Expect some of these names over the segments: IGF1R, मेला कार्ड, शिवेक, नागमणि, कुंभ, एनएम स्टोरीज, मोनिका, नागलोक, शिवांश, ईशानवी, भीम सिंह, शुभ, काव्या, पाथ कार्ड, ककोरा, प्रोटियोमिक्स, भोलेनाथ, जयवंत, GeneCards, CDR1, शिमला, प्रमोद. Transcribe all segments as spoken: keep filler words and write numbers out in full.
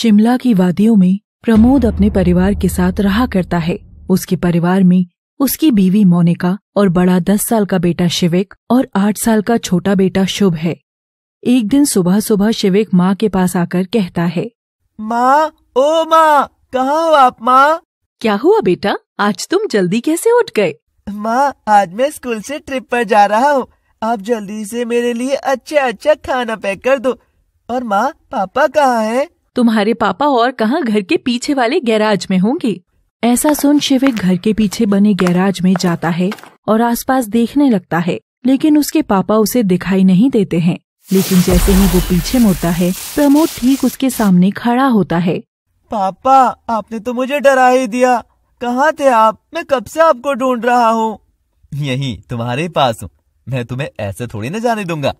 शिमला की वादियों में प्रमोद अपने परिवार के साथ रहा करता है। उसके परिवार में उसकी बीवी मोनिका और बड़ा दस साल का बेटा शिवेक और आठ साल का छोटा बेटा शुभ है। एक दिन सुबह सुबह शिवेक माँ के पास आकर कहता है, माँ, ओ माँ, कहाँ हो आप माँ? क्या हुआ बेटा, आज तुम जल्दी कैसे उठ गए? माँ, आज मैं स्कूल से ट्रिप पर जा रहा हूँ, आप जल्दी से मेरे लिए अच्छा अच्छा खाना पैक कर दो। और माँ, पापा कहाँ हैं? तुम्हारे पापा और कहाँ, घर के पीछे वाले गैराज में होंगे। ऐसा सुन शिवेक घर के पीछे बने गैराज में जाता है और आसपास देखने लगता है, लेकिन उसके पापा उसे दिखाई नहीं देते हैं। लेकिन जैसे ही वो पीछे मुड़ता है, प्रमोद ठीक उसके सामने खड़ा होता है। पापा, आपने तो मुझे डरा ही दिया, कहाँ थे आप? मैं कब से आपको ढूंढ रहा हूँ। यही तुम्हारे पास हूँ, मैं तुम्हें ऐसे थोड़ी न जाने दूंगा।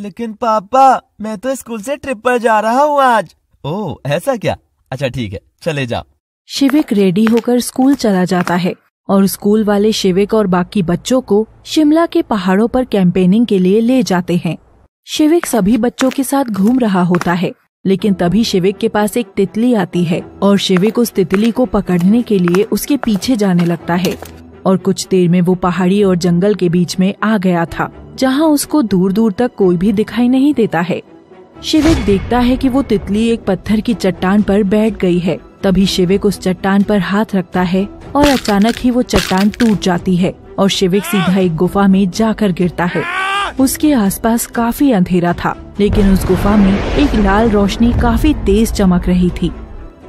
लेकिन पापा, मैं तो स्कूल से ट्रिप पर जा रहा हूँ आज। ओह, ऐसा क्या, अच्छा ठीक है, चले जाओ। शिवेक रेडी होकर स्कूल चला जाता है और स्कूल वाले शिवेक और बाकी बच्चों को शिमला के पहाड़ों पर कैंपेनिंग के लिए ले जाते हैं। शिवेक सभी बच्चों के साथ घूम रहा होता है, लेकिन तभी शिवेक के पास एक तितली आती है और शिवेक उस तितली को पकड़ने के लिए उसके पीछे जाने लगता है। और कुछ देर में वो पहाड़ी और जंगल के बीच में आ गया था, जहाँ उसको दूर दूर तक कोई भी दिखाई नहीं देता है। शिवेक देखता है कि वो तितली एक पत्थर की चट्टान पर बैठ गई है। तभी शिवेक उस चट्टान पर हाथ रखता है और अचानक ही वो चट्टान टूट जाती है और शिवेक सीधा एक गुफा में जाकर गिरता है। उसके आसपास काफी अंधेरा था, लेकिन उस गुफा में एक लाल रोशनी काफी तेज चमक रही थी।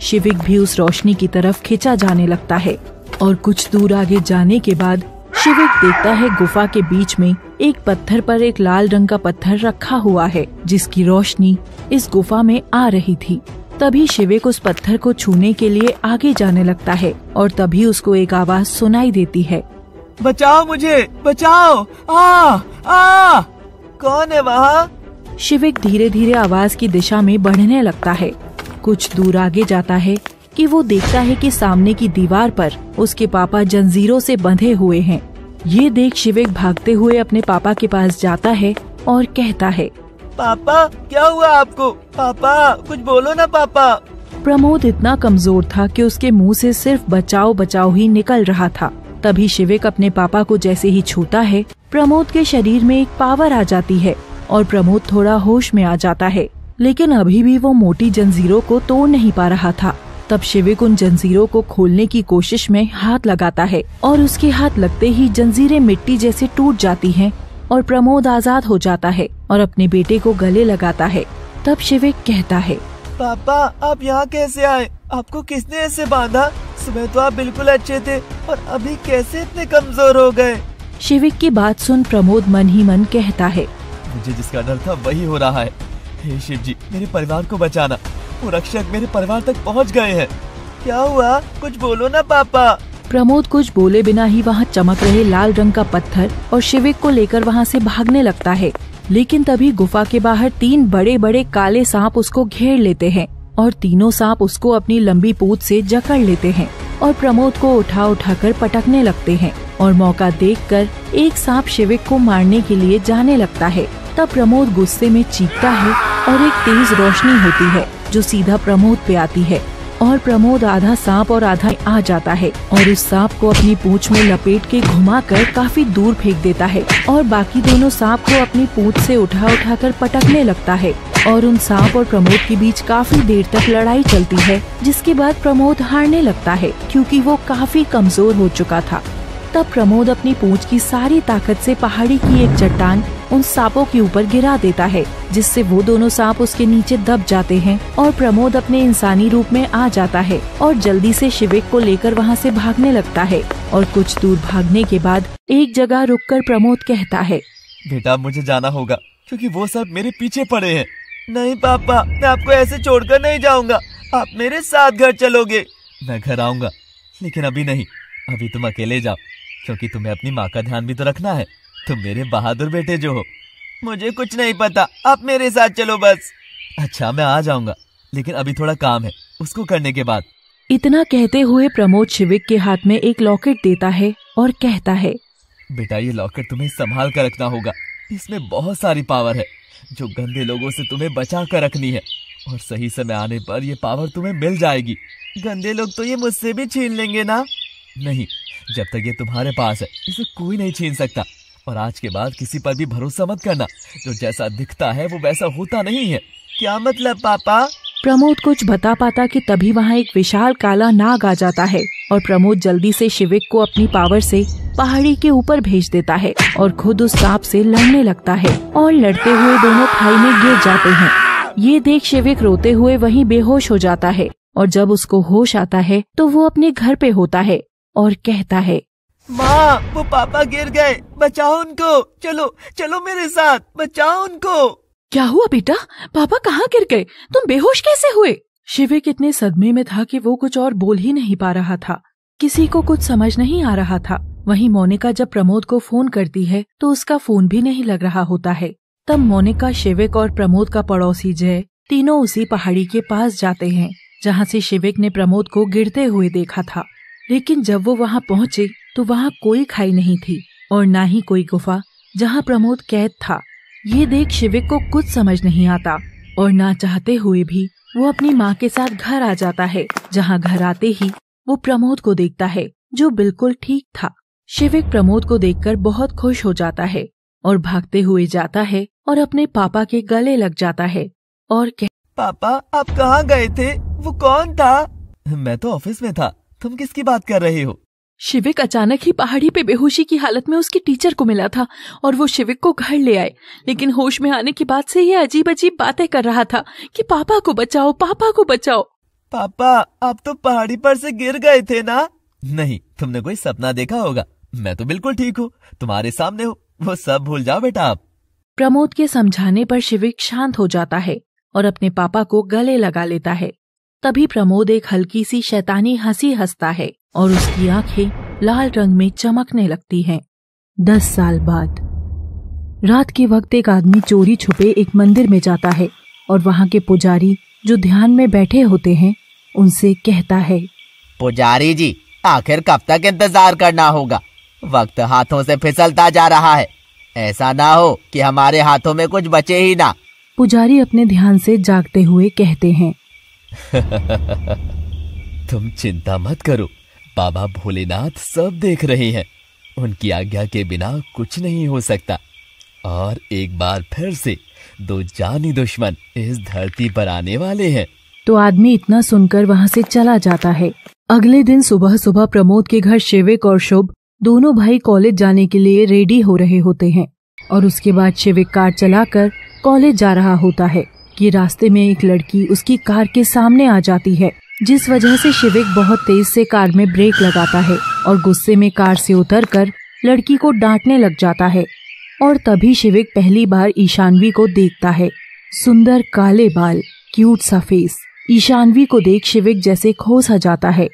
शिवेक भी उस रोशनी की तरफ खिंचा जाने लगता है और कुछ दूर आगे जाने के बाद शिवेक देखता है गुफा के बीच में एक पत्थर पर एक लाल रंग का पत्थर रखा हुआ है, जिसकी रोशनी इस गुफा में आ रही थी। तभी शिवेक उस पत्थर को छूने के लिए आगे जाने लगता है और तभी उसको एक आवाज सुनाई देती है, बचाओ मुझे, बचाओ, आ, आ, कौन है वहाँ? शिवेक धीरे धीरे आवाज की दिशा में बढ़ने लगता है। कुछ दूर आगे जाता है कि वो देखता है कि सामने की दीवार पर उसके पापा जंजीरों से बंधे हुए हैं। ये देख शिवेक भागते हुए अपने पापा के पास जाता है और कहता है, पापा, क्या हुआ आपको? पापा, कुछ बोलो ना पापा। प्रमोद इतना कमजोर था कि उसके मुंह से सिर्फ बचाओ बचाओ ही निकल रहा था। तभी शिवेक अपने पापा को जैसे ही छूता है, प्रमोद के शरीर में एक पावर आ जाती है और प्रमोद थोड़ा होश में आ जाता है, लेकिन अभी भी वो मोटी जंजीरों को तोड़ नहीं पा रहा था। तब शिवेक उन जंजीरों को खोलने की कोशिश में हाथ लगाता है और उसके हाथ लगते ही जंजीरें मिट्टी जैसे टूट जाती हैं और प्रमोद आजाद हो जाता है और अपने बेटे को गले लगाता है। तब शिवेक कहता है, पापा, आप यहाँ कैसे आए? आपको किसने ऐसे बांधा? सुबह तो आप बिल्कुल अच्छे थे और अभी कैसे इतने कमजोर हो गए? शिवेक की बात सुन प्रमोद मन ही मन कहता है, मुझे जिसका डर था वही हो रहा है। हे शिव जी, मेरे परिवार को बचाना, वो रक्षक मेरे परिवार तक पहुँच गए हैं। क्या हुआ, कुछ बोलो ना पापा। प्रमोद कुछ बोले बिना ही वहाँ चमक रहे लाल रंग का पत्थर और शिवेक को लेकर वहाँ से भागने लगता है, लेकिन तभी गुफा के बाहर तीन बड़े बड़े काले सांप उसको घेर लेते हैं और तीनों सांप उसको अपनी लंबी पूंछ से जकड़ लेते हैं और प्रमोद को उठा उठा कर पटकने लगते हैं। और मौका देखकर एक सांप शिवेक को मारने के लिए जाने लगता है। तब प्रमोद गुस्से में चीखता है और एक तेज रोशनी होती है जो सीधा प्रमोद पे आती है और प्रमोद आधा सांप और आधा आ जाता है और उस सांप को अपनी पूंछ में लपेट के घुमाकर काफी दूर फेंक देता है और बाकी दोनों सांप को अपनी पूंछ से उठा उठा कर पटकने लगता है। और उन सांप और प्रमोद के बीच काफी देर तक लड़ाई चलती है, जिसके बाद प्रमोद हारने लगता है क्योंकि वो काफी कमजोर हो चुका था। तब प्रमोद अपनी पूंछ की सारी ताकत से पहाड़ी की एक चट्टान उन सांपों के ऊपर गिरा देता है, जिससे वो दोनों सांप उसके नीचे दब जाते हैं और प्रमोद अपने इंसानी रूप में आ जाता है और जल्दी से शिवेक को लेकर वहाँ से भागने लगता है। और कुछ दूर भागने के बाद एक जगह रुककर प्रमोद कहता है, बेटा, मुझे जाना होगा क्योंकि वो सब मेरे पीछे पड़े हैं। नहीं पापा, मैं आपको ऐसे छोड़कर नहीं जाऊँगा, आप मेरे साथ घर चलोगे। मैं घर आऊँगा, लेकिन अभी नहीं, अभी तुम अकेले जाओ क्योंकि तुम्हें अपनी माँ का ध्यान भी तो रखना है। तुम मेरे बहादुर बेटे जो हो। मुझे कुछ नहीं पता, आप मेरे साथ चलो बस। अच्छा, मैं आ जाऊंगा, लेकिन अभी थोड़ा काम है, उसको करने के बाद। इतना कहते हुए प्रमोद शिवेक के हाथ में एक लॉकेट देता है और कहता है, बेटा, ये लॉकेट तुम्हें संभाल कर रखना होगा, इसमें बहुत सारी पावर है जो गंदे लोगों से तुम्हें बचा कर रखनी है। और सही समय आने पर ये पावर तुम्हें मिल जाएगी। गंदे लोग तो ये मुझसे भी छीन लेंगे ना। नहीं, जब तक ये तुम्हारे पास है इसे कोई नहीं छीन सकता। और आज के बाद किसी पर भी भरोसा मत करना, जो जैसा दिखता है वो वैसा होता नहीं है। क्या मतलब पापा? प्रमोद कुछ बता पाता कि तभी वहाँ एक विशाल काला नाग आ जाता है और प्रमोद जल्दी से शिवेक को अपनी पावर से पहाड़ी के ऊपर भेज देता है और खुद उस सांप से लड़ने लगता है और लड़ते हुए दोनों खाई में गिर जाते हैं। ये देख शिवेक रोते हुए वहीं बेहोश हो जाता है और जब उसको होश आता है तो वो अपने घर पे होता है और कहता है, माँ वो पापा गिर गए, बचाओ उनको, चलो चलो मेरे साथ, बचाओ उनको। क्या हुआ बेटा, पापा कहाँ गिर गए, तुम बेहोश कैसे हुए? शिवेक इतने सदमे में था कि वो कुछ और बोल ही नहीं पा रहा था, किसी को कुछ समझ नहीं आ रहा था। वहीं मोनिका जब प्रमोद को फोन करती है तो उसका फोन भी नहीं लग रहा होता है। तब मोनिका, शिवेक और प्रमोद का पड़ोसी जय तीनों उसी पहाड़ी के पास जाते हैं जहाँ से शिवेक ने प्रमोद को गिरते हुए देखा था, लेकिन जब वो वहाँ पहुँचे तो वहाँ कोई खाई नहीं थी और ना ही कोई गुफा जहाँ प्रमोद कैद था। ये देख शिवेक को कुछ समझ नहीं आता और ना चाहते हुए भी वो अपनी माँ के साथ घर आ जाता है, जहाँ घर आते ही वो प्रमोद को देखता है जो बिल्कुल ठीक था। शिवेक प्रमोद को देखकर बहुत खुश हो जाता है और भागते हुए जाता है और अपने पापा के गले लग जाता है और कह, पापा आप कहाँ गए थे, वो कौन था? मैं तो ऑफिस में था, तुम किसकी बात कर रहे हो? शिवेक अचानक ही पहाड़ी पे बेहोशी की हालत में उसके टीचर को मिला था और वो शिवेक को घर ले आए, लेकिन होश में आने के बाद से ये अजीब अजीब बातें कर रहा था कि पापा को बचाओ, पापा को बचाओ। पापा आप तो पहाड़ी पर से गिर गए थे ना? नहीं, तुमने कोई सपना देखा होगा, मैं तो बिल्कुल ठीक हूँ, तुम्हारे सामने हूँ, वो सब भूल जाओ बेटा आप। प्रमोद के समझाने पर शिवेक शांत हो जाता है और अपने पापा को गले लगा लेता है। तभी प्रमोद एक हल्की सी शैतानी हंसी हंसता है और उसकी आंखें लाल रंग में चमकने लगती हैं। दस साल बाद रात के वक्त एक आदमी चोरी छुपे एक मंदिर में जाता है और वहाँ के पुजारी जो ध्यान में बैठे होते हैं उनसे कहता है, पुजारी जी आखिर कब तक इंतजार करना होगा, वक्त हाथों से फिसलता जा रहा है, ऐसा ना हो कि हमारे हाथों में कुछ बचे ही ना। पुजारी अपने ध्यान से जागते हुए कहते हैं, तुम चिंता मत करो, बाबा भोलेनाथ सब देख रहे हैं, उनकी आज्ञा के बिना कुछ नहीं हो सकता। और एक बार फिर से दो जानी दुश्मन इस धरती पर आने वाले हैं। तो आदमी इतना सुनकर वहाँ से चला जाता है। अगले दिन सुबह सुबह प्रमोद के घर शिवेक और शुभ दोनों भाई कॉलेज जाने के लिए रेडी हो रहे होते हैं और उसके बाद शिवेक कार चलाकर कॉलेज जा रहा होता है कि रास्ते में एक लड़की उसकी कार के सामने आ जाती है, जिस वजह से शिवेक बहुत तेज से कार में ब्रेक लगाता है और गुस्से में कार से उतरकर लड़की को डांटने लग जाता है। और तभी शिवेक पहली बार ईशानवी को देखता है। सुंदर काले बाल, क्यूट सा फेस, ईशानवी को देख शिवेक जैसे खोस हो जाता है।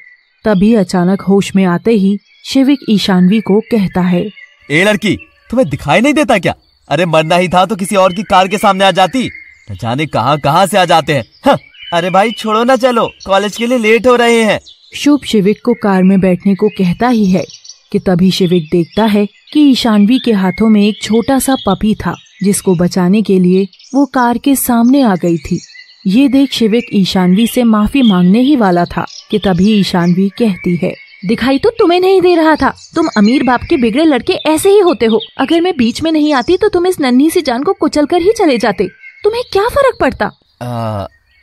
तभी अचानक होश में आते ही शिवेक ईशानवी को कहता है, ए लड़की तुम्हें दिखाई नहीं देता क्या? अरे मरना ही था तो किसी और की कार के सामने आ जाती, न जाने कहां कहां से आ जाते हैं। हाँ, अरे भाई छोड़ो ना, चलो कॉलेज के लिए लेट हो रहे हैं। शुभ शिवेक को कार में बैठने को कहता ही है कि तभी शिवेक देखता है कि ईशानवी के हाथों में एक छोटा सा पपी था जिसको बचाने के लिए वो कार के सामने आ गई थी। ये देख शिवेक ईशानवी से माफी मांगने ही वाला था कि तभी ईशानवी कहती है, दिखाई तो तुम्हें नहीं दे रहा था, तुम अमीर बाप के बिगड़े लड़के ऐसे ही होते हो, अगर मैं बीच में नहीं आती तो तुम इस नन्ही सी जान को कुचल कर ही चले जाते, तुम्हें क्या फर्क पड़ता।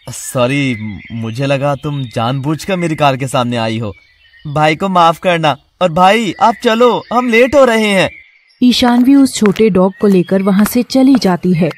सॉरी, मुझे लगा तुम जानबूझकर मेरी कार के सामने आई हो, भाई को माफ करना। और भाई आप चलो, हम लेट हो रहे हैं। ईशानवी उस छोटे डॉग को लेकर वहाँ से चली जाती है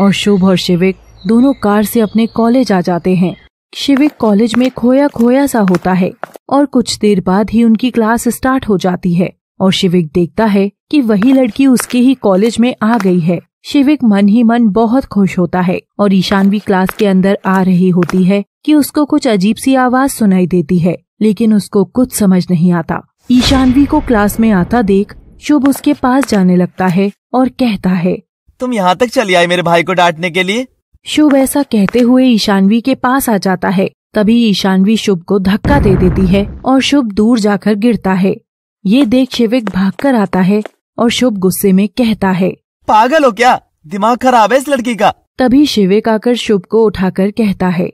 और शुभ और शिवेक दोनों कार से अपने कॉलेज आ जाते हैं। शिवेक कॉलेज में खोया खोया सा होता है और कुछ देर बाद ही उनकी क्लास स्टार्ट हो जाती है और शिवेक देखता है कि वही लड़की उसके ही कॉलेज में आ गई है। शिवेक मन ही मन बहुत खुश होता है और ईशानवी क्लास के अंदर आ रही होती है कि उसको कुछ अजीब सी आवाज सुनाई देती है, लेकिन उसको कुछ समझ नहीं आता। ईशानवी को क्लास में आता देख शुभ उसके पास जाने लगता है और कहता है, तुम यहाँ तक चली आई मेरे भाई को डांटने के लिए। शुभ ऐसा कहते हुए ईशानवी के पास आ जाता है। तभी ईशानवी शुभ को धक्का दे देती है और शुभ दूर जाकर गिरता है। ये देख शिवेक भागकर आता है और शुभ गुस्से में कहता है, पागल हो क्या, दिमाग खराब है इस लड़की का। तभी शिवेक आकर शुभ को उठाकर कहता है,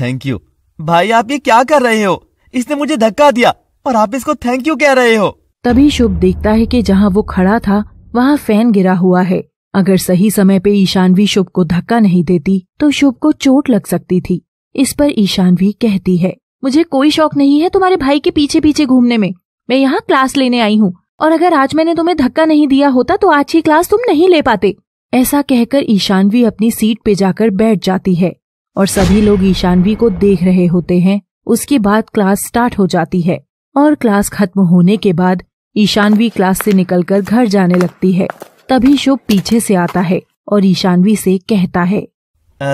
थैंक यू। भाई आप ये क्या कर रहे हो? इसने मुझे धक्का दिया और आप इसको थैंक यू कह रहे हो। तभी शुभ देखता है कि जहाँ वो खड़ा था वहाँ फैन गिरा हुआ है। अगर सही समय पे ईशानवी शुभ को धक्का नहीं देती तो शुभ को चोट लग सकती थी। इस पर ईशानवी कहती है, मुझे कोई शौक नहीं है तुम्हारे भाई के पीछे पीछे घूमने में। मैं यहाँ क्लास लेने आई हूँ और अगर आज मैंने तुम्हें धक्का नहीं दिया होता तो आज की क्लास तुम नहीं ले पाते। ऐसा कहकर ईशानवी अपनी सीट पे जाकर बैठ जाती है और सभी लोग ईशानवी को देख रहे होते हैं। उसके बाद क्लास स्टार्ट हो जाती है और क्लास खत्म होने के बाद ईशानवी क्लास से निकलकर घर जाने लगती है। तभी शुभ पीछे से आता है और ईशानवी से कहता है,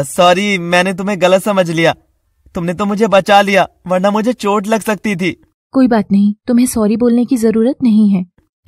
सॉरी मैंने तुम्हें गलत समझ लिया। तुमने तो मुझे बचा लिया वरना मुझे चोट लग सकती थी। कोई बात नहीं, तुम्हें सॉरी बोलने की जरूरत नहीं है।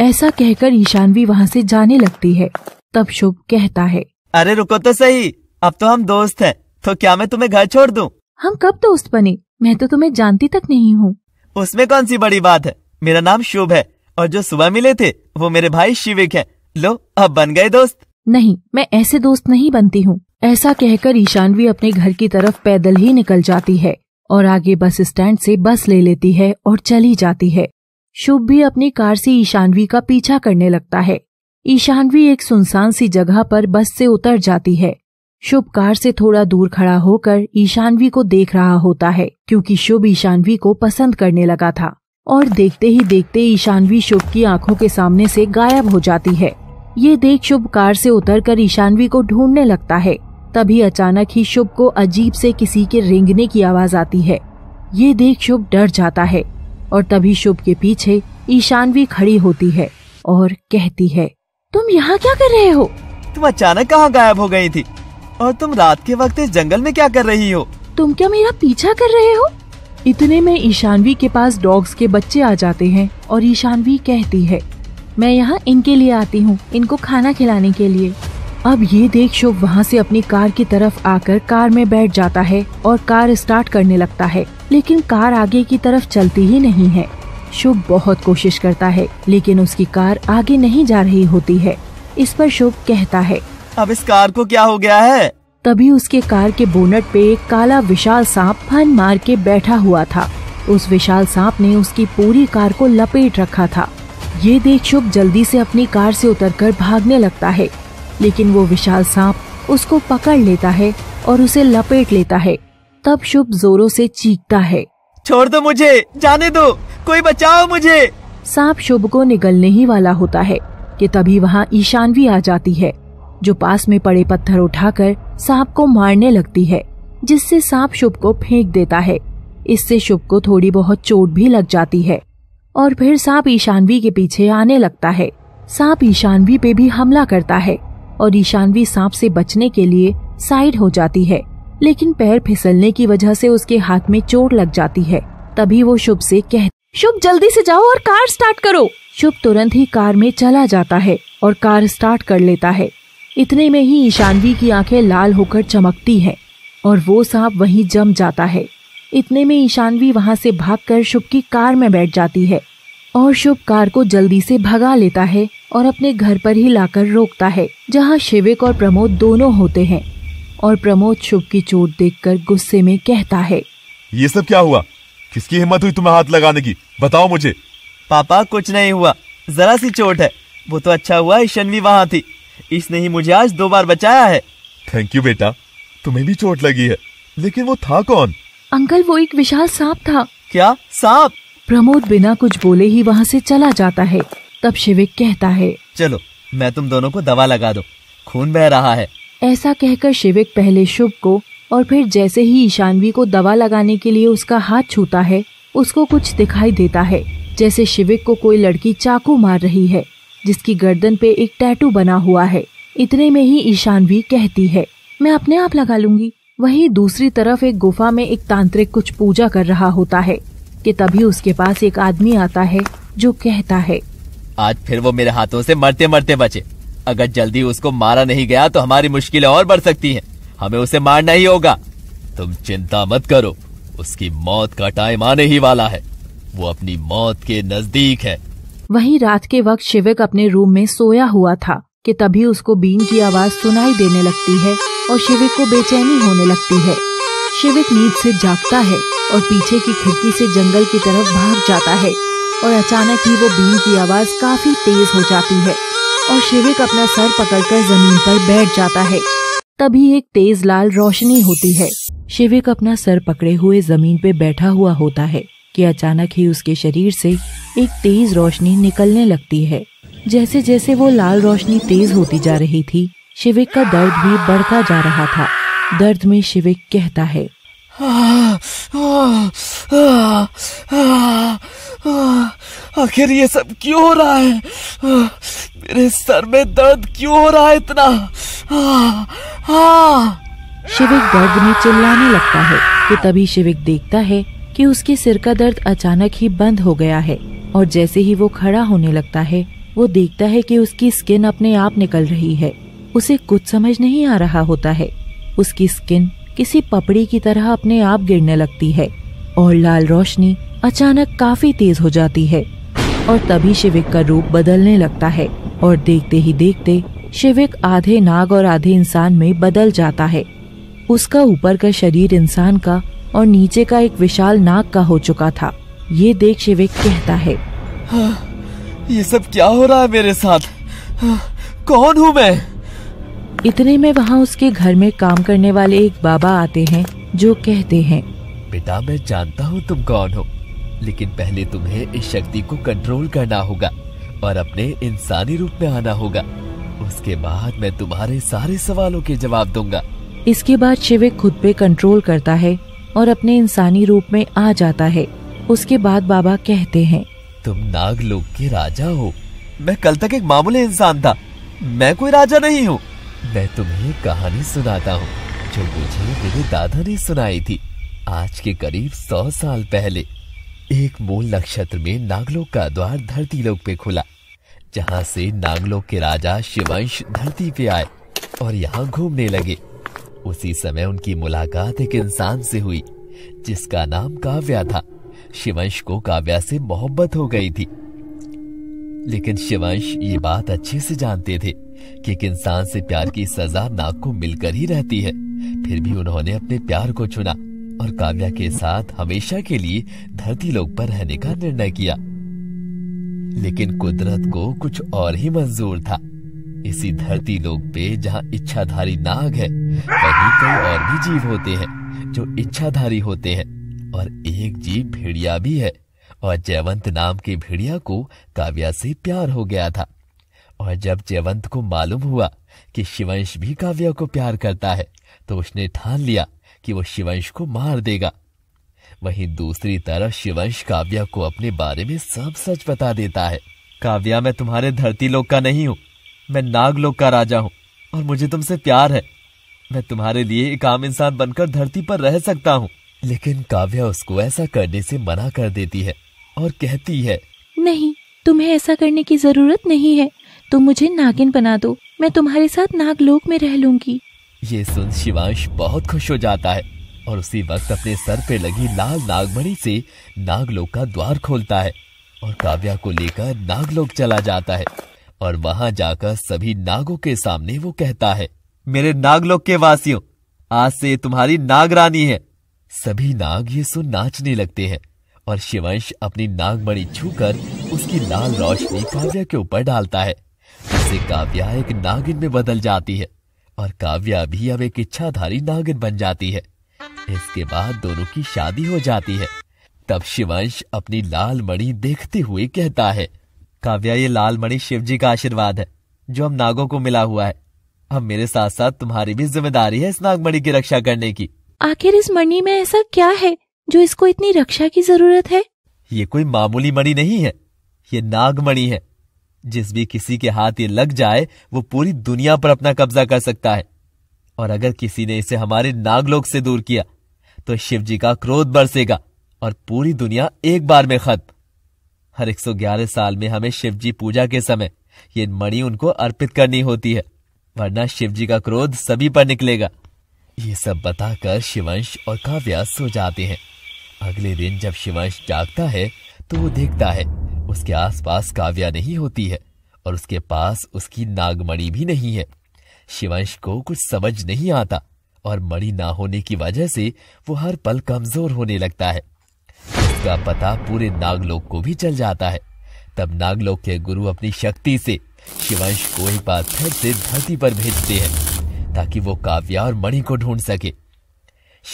ऐसा कहकर ईशानवी वहाँ से जाने लगती है। तब शुभ कहता है, अरे रुको तो सही, अब तो हम दोस्त हैं, तो क्या मैं तुम्हें घर छोड़ दूं? हम कब दोस्त बने? मैं तो तुम्हें जानती तक नहीं हूँ। उसमें कौन सी बड़ी बात है, मेरा नाम शुभ है और जो सुबह मिले थे वो मेरे भाई शिवेक है। लो अब बन गए दोस्त। नहीं, मैं ऐसे दोस्त नहीं बनती हूँ। ऐसा कहकर ईशानवी अपने घर की तरफ पैदल ही निकल जाती है और आगे बस स्टैंड से बस ले लेती है और चली जाती है। शुभ भी अपनी कार से ईशानवी का पीछा करने लगता है। ईशानवी एक सुनसान सी जगह पर बस से उतर जाती है। शुभ कार से थोड़ा दूर खड़ा होकर ईशानवी को देख रहा होता है क्योंकि शुभ ईशानवी को पसंद करने लगा था और देखते ही देखते ईशानवी शुभ की आंखों के सामने से गायब हो जाती है। ये देख शुभ कार से उतरकर ईशानवी को ढूंढने लगता है। तभी अचानक ही शुभ को अजीब से किसी के रेंगने की आवाज आती है। ये देख शुभ डर जाता है और तभी शुभ के पीछे ईशानवी खड़ी होती है और कहती है, तुम यहाँ क्या कर रहे हो? तुम अचानक कहाँ गायब हो गई थी और तुम रात के वक्त इस जंगल में क्या कर रही हो? तुम क्या मेरा पीछा कर रहे हो? इतने में ईशानवी के पास डॉग्स के बच्चे आ जाते हैं और ईशानवी कहती है, मैं यहाँ इनके लिए आती हूँ, इनको खाना खिलाने के लिए। अब ये देख शुभ वहाँ से अपनी कार की तरफ आकर कार में बैठ जाता है और कार स्टार्ट करने लगता है, लेकिन कार आगे की तरफ चलती ही नहीं है। शुभ बहुत कोशिश करता है लेकिन उसकी कार आगे नहीं जा रही होती है। इस पर शुभ कहता है, अब इस कार को क्या हो गया है? तभी उसके कार के बोनट पे एक काला विशाल सांप फन मार के बैठा हुआ था। उस विशाल सांप ने उसकी पूरी कार को लपेट रखा था। ये देख शुभ जल्दी से अपनी कार से उतरकर भागने लगता है लेकिन वो विशाल सांप उसको पकड़ लेता है और उसे लपेट लेता है। तब शुभ जोरों से चीखता है, छोड़ दो मुझे, जाने दो, कोई बचाओ मुझे। सांप शुभ को निगलने ही वाला होता है कि तभी वहाँ ईशानवी आ जाती है जो पास में पड़े पत्थर उठाकर सांप को मारने लगती है, जिससे सांप शुभ को फेंक देता है। इससे शुभ को थोड़ी बहुत चोट भी लग जाती है और फिर सांप ईशानवी के पीछे आने लगता है। सांप ईशानवी पे भी हमला करता है और ईशानवी सांप से बचने के लिए साइड हो जाती है लेकिन पैर फिसलने की वजह से उसके हाथ में चोट लग जाती है। तभी वो शुभ से कहती, शुभ जल्दी से जाओ और कार स्टार्ट करो। शुभ तुरंत ही कार में चला जाता है और कार स्टार्ट कर लेता है। इतने में ही ईशानवी की आंखें लाल होकर चमकती है और वो सांप वहीं जम जाता है। इतने में ईशानवी वहाँ से भागकर शुभ की कार में बैठ जाती है और शुभ कार को जल्दी से भगा लेता है और अपने घर पर ही लाकर रोकता है जहाँ शिवेक और प्रमोद दोनों होते हैं। और प्रमोद शुभ की चोट देखकर गुस्से में कहता है, ये सब क्या हुआ? किसकी हिम्मत हुई तुम्हें हाथ लगाने की? बताओ मुझे। पापा कुछ नहीं हुआ, जरा सी चोट है। वो तो अच्छा हुआ ईशानवी वहाँ थी, इसने ही मुझे आज दो बार बचाया है। थैंक यू बेटा, तुम्हें भी चोट लगी है, लेकिन वो था कौन? अंकल वो एक विशाल सांप था। क्या सांप? प्रमोद बिना कुछ बोले ही वहाँ से चला जाता है। तब शिवेक कहता है, चलो मैं तुम दोनों को दवा लगा दो, खून बह रहा है। ऐसा कहकर शिवेक पहले शुभ को और फिर जैसे ही ईशानवी को दवा लगाने के लिए उसका हाथ छूता है, उसको कुछ दिखाई देता है जैसे शिवेक को कोई लड़की चाकू मार रही है जिसकी गर्दन पे एक टैटू बना हुआ है। इतने में ही ईशानवी कहती है, मैं अपने आप लगा लूंगी। वहीं दूसरी तरफ एक गुफा में एक तांत्रिक कुछ पूजा कर रहा होता है कि तभी उसके पास एक आदमी आता है जो कहता है, आज फिर वो मेरे हाथों से मरते मरते बचे। अगर जल्दी उसको मारा नहीं गया तो हमारी मुश्किलें और बढ़ सकती हैं। हमें उसे मारना ही होगा। तुम चिंता मत करो, उसकी मौत का टाइम आने ही वाला है, वो अपनी मौत के नजदीक है। वहीं रात के वक्त शिवेक अपने रूम में सोया हुआ था कि तभी उसको बीन की आवाज सुनाई देने लगती है और शिवेक को बेचैनी होने लगती है। शिवेक नींद से जागता है और पीछे की खिड़की से जंगल की तरफ भाग जाता है और अचानक ही वो भीम की आवाज काफी तेज हो जाती है और शिवेक अपना सर पकड़कर जमीन पर बैठ जाता है। तभी एक तेज लाल रोशनी होती है। शिवेक अपना सर पकड़े हुए जमीन पे बैठा हुआ होता है कि अचानक ही उसके शरीर से एक तेज रोशनी निकलने लगती है। जैसे जैसे वो लाल रोशनी तेज होती जा रही थी, शिवेक का दर्द भी बढ़ता जा रहा था। दर्द में शिवेक कहता है, आखिर ये सब क्यों हो रहा है? मेरे सर में दर्द क्यों हो रहा है इतना? शिवेक दर्द में चिल्लाने लगता है कि तभी शिवेक देखता है कि उसके सिर का दर्द अचानक ही बंद हो गया है और जैसे ही वो खड़ा होने लगता है, वो देखता है कि उसकी स्किन अपने आप निकल रही है। उसे कुछ समझ नहीं आ रहा होता है। उसकी स्किन किसी पपड़ी की तरह अपने आप गिरने लगती है और लाल रोशनी अचानक काफी तेज हो जाती है और तभी शिवेक का रूप बदलने लगता है और देखते ही देखते शिवेक आधे नाग और आधे इंसान में बदल जाता है। उसका ऊपर का शरीर इंसान का और नीचे का एक विशाल नाग का हो चुका था। ये देख शिवेक कहता है, हाँ, ये सब क्या हो रहा है मेरे साथ? हाँ, कौन हूँ मैं? इतने में वहाँ उसके घर में काम करने वाले एक बाबा आते हैं जो कहते हैं, बेटा मैं जानता हूँ तुम कौन हो, लेकिन पहले तुम्हें इस शक्ति को कंट्रोल करना होगा और अपने इंसानी रूप में आना होगा। उसके बाद मैं तुम्हारे सारे सवालों के जवाब दूंगा। इसके बाद शिवेक खुद पे कंट्रोल करता है और अपने इंसानी रूप में आ जाता है। उसके बाद बाबा कहते हैं, तुम नागलोक के राजा हो। मैं कल तक एक मामूली इंसान था, मैं कोई राजा नहीं हूँ। मैं तुम्हें कहानी सुनाता हूँ जो मुझे मेरे दादा ने सुनाई थी। आज के करीब सौ साल पहले एक मूल नक्षत्र में नागलोक का द्वार धरती लोक पे खुला, जहाँ से नागलोक के राजा शिवांश धरती पे आए और यहाँ घूमने लगे। उसी समय उनकी मुलाकात एक इंसान से हुई जिसका नाम काव्या था। शिवांश को काव्या से मोहब्बत हो गई थी, लेकिन शिवांश ये बात अच्छे से जानते थे कि एक इंसान से प्यार की सजा नाग को मिलकर ही रहती है। फिर भी उन्होंने अपने प्यार को चुना और काव्या के साथ हमेशा के लिए धरती लोक पर रहने का निर्णय किया। लेकिन कुदरत को कुछ और ही मंजूर था। इसी धरती लोक पे जहाँ इच्छाधारी नाग है, वहीं कई और भी जीव होते हैं जो इच्छाधारी होते हैं और एक जीव भेड़िया भी है। और जयवंत नाम के भेड़िया को काव्या से प्यार हो गया था और जब जयवंत को मालूम हुआ कि शिवांश भी काव्या को प्यार करता है, तो उसने ठान लिया कि वो शिवांश को मार देगा। वहीं दूसरी तरफ शिवांश काव्या को अपने बारे में सब सच बता देता है। काव्या, मैं तुम्हारे धरती लोक का नहीं हूँ, मैं नागलोक का राजा हूँ और मुझे तुमसे प्यार है। मैं तुम्हारे लिए एक आम इंसान बनकर धरती पर रह सकता हूँ। लेकिन काव्या उसको ऐसा करने से मना कर देती है और कहती है, नहीं, तुम्हें ऐसा करने की जरूरत नहीं है। तुम मुझे नागिन बना दो, मैं तुम्हारे साथ नागलोक में रह लूंगी। ये सुन शिवांश बहुत खुश हो जाता है और उसी वक्त अपने सर पे लगी लाल नागमणि से नागलोक का द्वार खोलता है और काव्या को लेकर नागलोक चला जाता है और वहाँ जाकर सभी नागों के सामने वो कहता है, मेरे नागलोक के वासियों, आज से तुम्हारी नागरानी है। सभी नाग ये सुन नाचने लगते हैं और शिवांश अपनी नागमणि छूकर उसकी लाल रोशनी काव्या के ऊपर डालता है। उससे काव्या एक नागिन में बदल जाती है और काव्या भी अब एक इच्छाधारी नागिन बन जाती है। इसके बाद दोनों की शादी हो जाती है। तब शिवांश अपनी लाल मणि देखते हुए कहता है, काव्या, ये लाल मणि शिव जी का आशीर्वाद है जो हम नागों को मिला हुआ है। अब मेरे साथ साथ तुम्हारी भी जिम्मेदारी है इस नागमणि की रक्षा करने की। आखिर इस मणि में ऐसा क्या है जो इसको इतनी रक्षा की जरूरत है? ये कोई मामूली मणि नहीं है, ये नागमणि है। जिस भी किसी के हाथ ये लग जाए वो पूरी दुनिया पर अपना कब्जा कर सकता है और अगर किसी ने इसे हमारे नागलोक से दूर किया तो शिव जी का क्रोध बरसेगा और पूरी दुनिया एक बार में खत्म। हर एक सौ ग्यारह साल में हमें शिव जी पूजा के समय ये मणि उनको अर्पित करनी होती है, वरना शिव जी का क्रोध सभी पर निकलेगा। ये सब बताकर शिवांश और काव्या सो जाते हैं। अगले दिन जब शिवांश जागता है तो वो देखता है उसके आसपास काव्या नहीं होती है और उसके पास उसकी नागमणि भी नहीं है। शिवांश को कुछ समझ नहीं आता और मणि ना होने की वजह से वो हर पल कमजोर होने लगता है। इसका पता पूरे नागलोक को भी चल जाता है। तब नागलोक के गुरु अपनी शक्ति से शिवांश को ही बात फिर से धरती पर भेजते हैं ताकि वो काव्या और मणि को ढूंढ सके।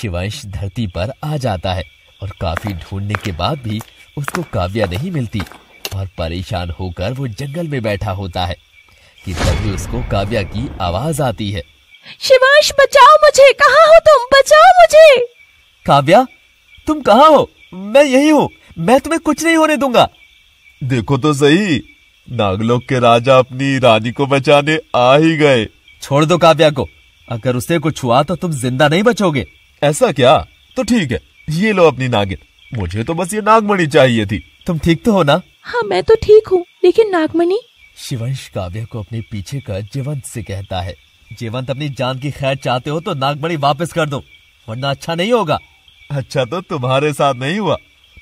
शिवांश धरती पर आ जाता है और काफी ढूंढने के बाद भी उसको काव्या नहीं मिलती और परेशान होकर वो जंगल में बैठा होता है कि तभी उसको काव्या की आवाज आती है, शिवांश बचाओ मुझे, कहाँ हो तुम, बचाओ मुझे। काव्या तुम कहाँ हो? मैं यही हूँ, मैं तुम्हें कुछ नहीं होने दूंगा। देखो तो सही, नागलोक के राजा अपनी रानी को बचाने आ ही गए। छोड़ दो काव्या को, अगर उसे कुछ हुआ तो तुम जिंदा नहीं बचोगे। ऐसा क्या? तो ठीक है, ये लो अपनी नागिन, मुझे तो बस ये नागमणि चाहिए थी। तुम ठीक तो हो ना? हाँ मैं तो ठीक हूँ, लेकिन नागमणि। शिवांश काव्या को अपने पीछे का जयवंत से कहता है, जयवंत अपनी जान की खैर चाहते हो तो नागमणि वापस कर दो वरना अच्छा नहीं होगा। अच्छा तो तुम्हारे साथ नहीं हुआ,